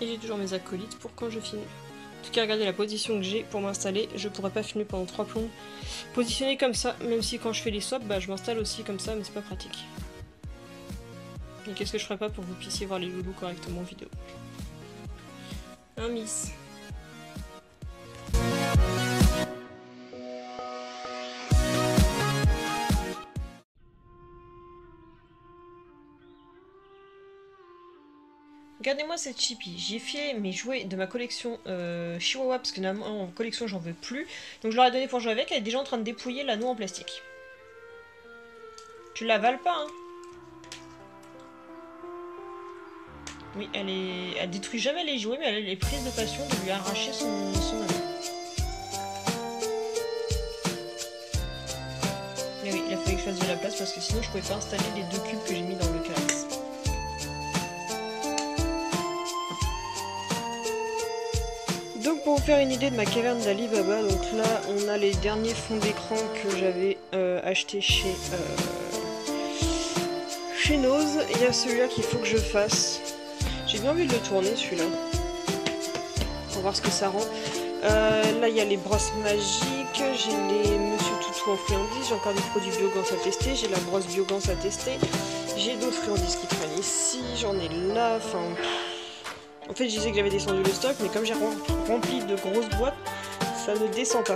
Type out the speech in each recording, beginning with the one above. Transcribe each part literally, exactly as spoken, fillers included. et j'ai toujours mes acolytes pour quand je filme. En tout cas, regardez la position que j'ai pour m'installer, je pourrais pas filmer pendant trois plombes positionné comme ça, même si quand je fais les swaps, bah, je m'installe aussi comme ça, mais c'est pas pratique. Et qu'est-ce que je ferais pas pour que vous puissiez voir les loulous correctement en vidéo. Un miss. Regardez-moi cette chippie, j'ai filé mes jouets de ma collection euh, Chihuahua parce que en collection j'en veux plus. Donc je leur ai donné pour jouer avec, elle est déjà en train de dépouiller l'anneau en plastique. Tu l'avales pas, hein? Oui, elle est... elle détruit jamais les jouets, mais elle est prise de passion de lui arracher son, son anneau. Mais oui, il a fallu que je fasse de la place parce que sinon je pouvais pas installer les deux cubes que j'ai mis dans le carré. Donc pour vous faire une idée de ma caverne d'Alibaba, donc là on a les derniers fonds d'écran que j'avais euh, acheté chez, euh, chez Noz. Il y a celui-là qu'il faut que je fasse. J'ai bien envie de le tourner celui-là, pour voir ce que ça rend. Euh, là il y a les brosses magiques, j'ai les Monsieur Toutou en friandises, j'ai encore des produits Biogance à tester, j'ai la brosse Biogance à tester, j'ai d'autres friandises qui traînent ici, j'en ai là, enfin... En fait, je disais que j'avais descendu le stock, mais comme j'ai rempli de grosses boîtes, ça ne descend pas.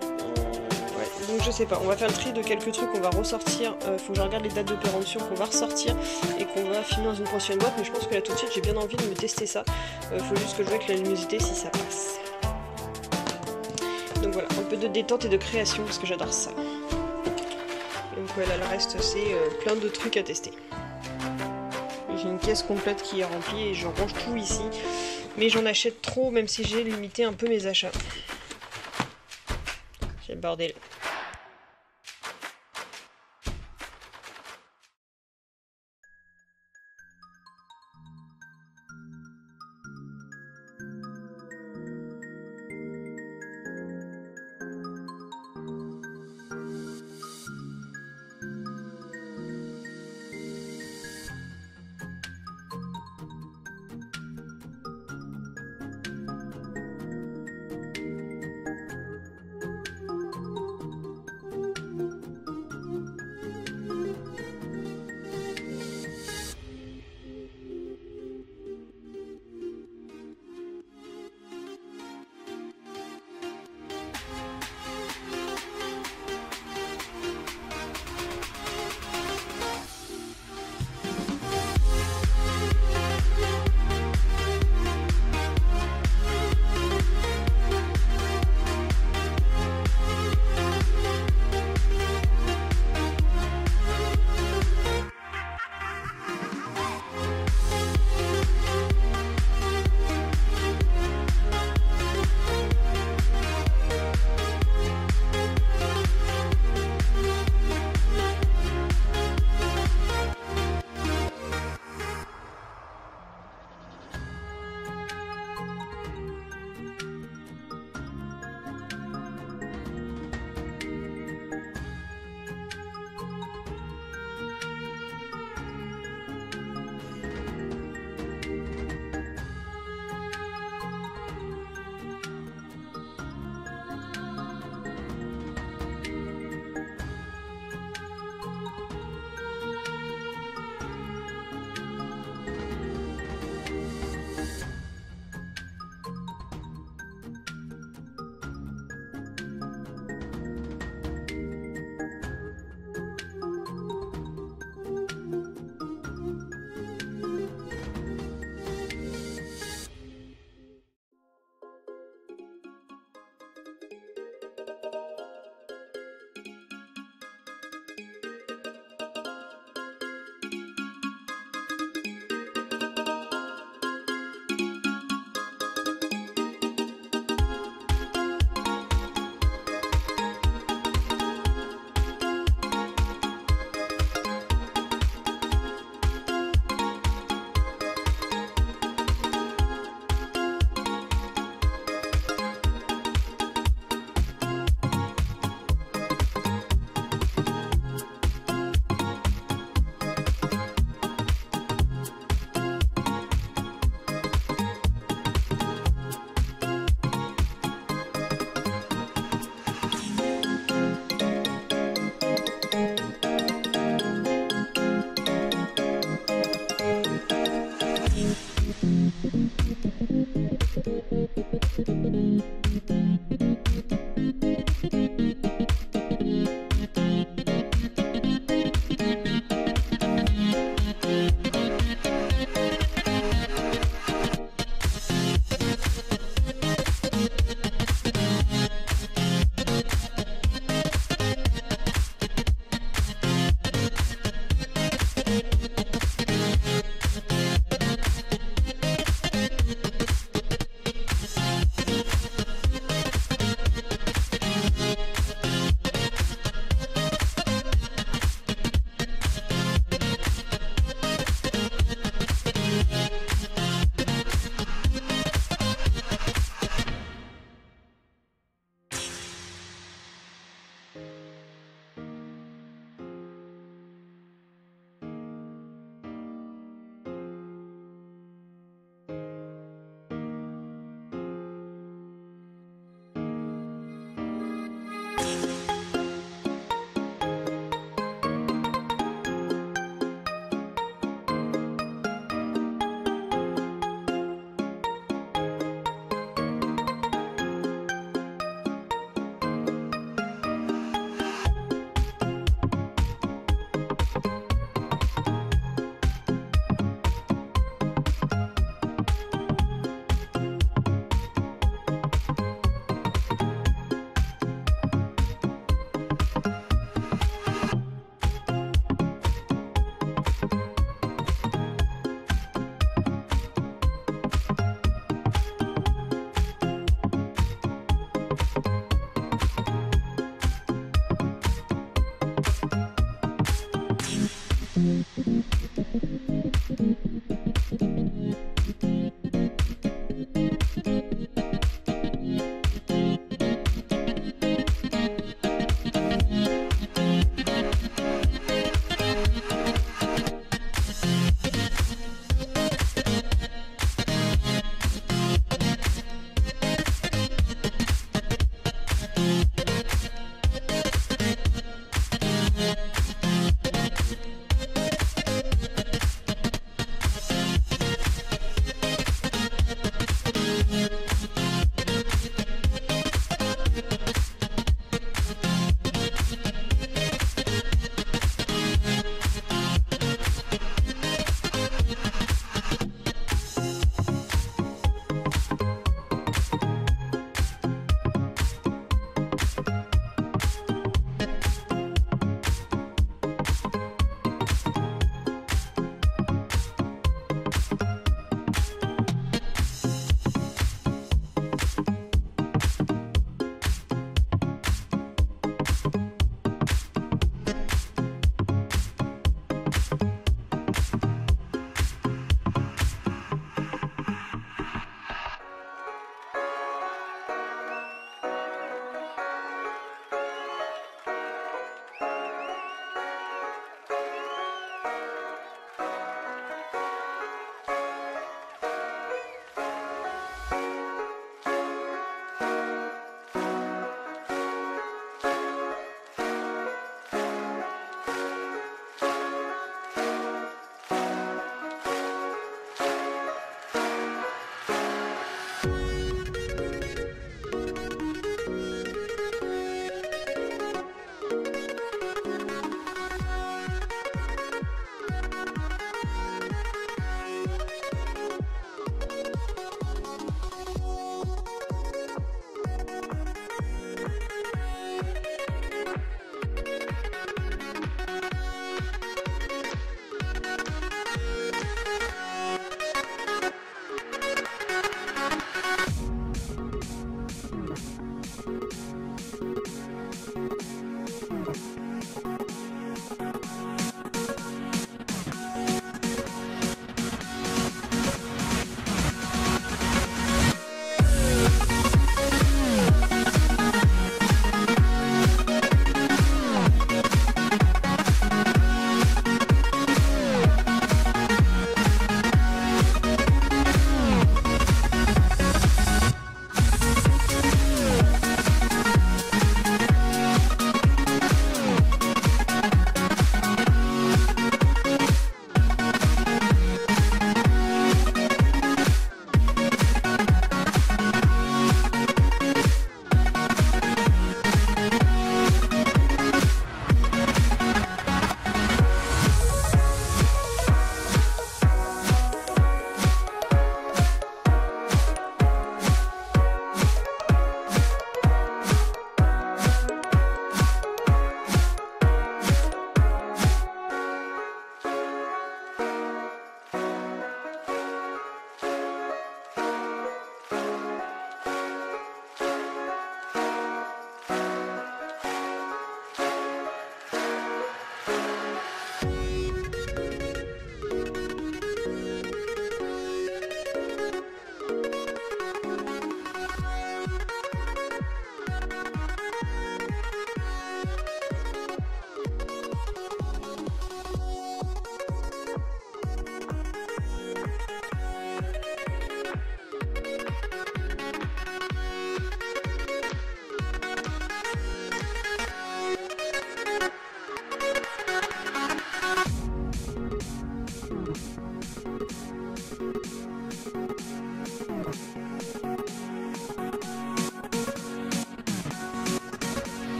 Ouais, donc je sais pas, on va faire le tri de quelques trucs qu'on va ressortir. Euh, faut que je regarde les dates de péremption qu'on va ressortir et qu'on va filmer dans une prochaine boîte, mais je pense que là tout de suite j'ai bien envie de me tester ça. Euh, faut juste que je vois avec la luminosité si ça passe. Donc voilà, un peu de détente et de création parce que j'adore ça. Donc voilà, le reste c'est euh, plein de trucs à tester. J'ai une caisse complète qui est remplie et je range tout ici. Mais j'en achète trop, même si j'ai limité un peu mes achats. J'ai le bordel.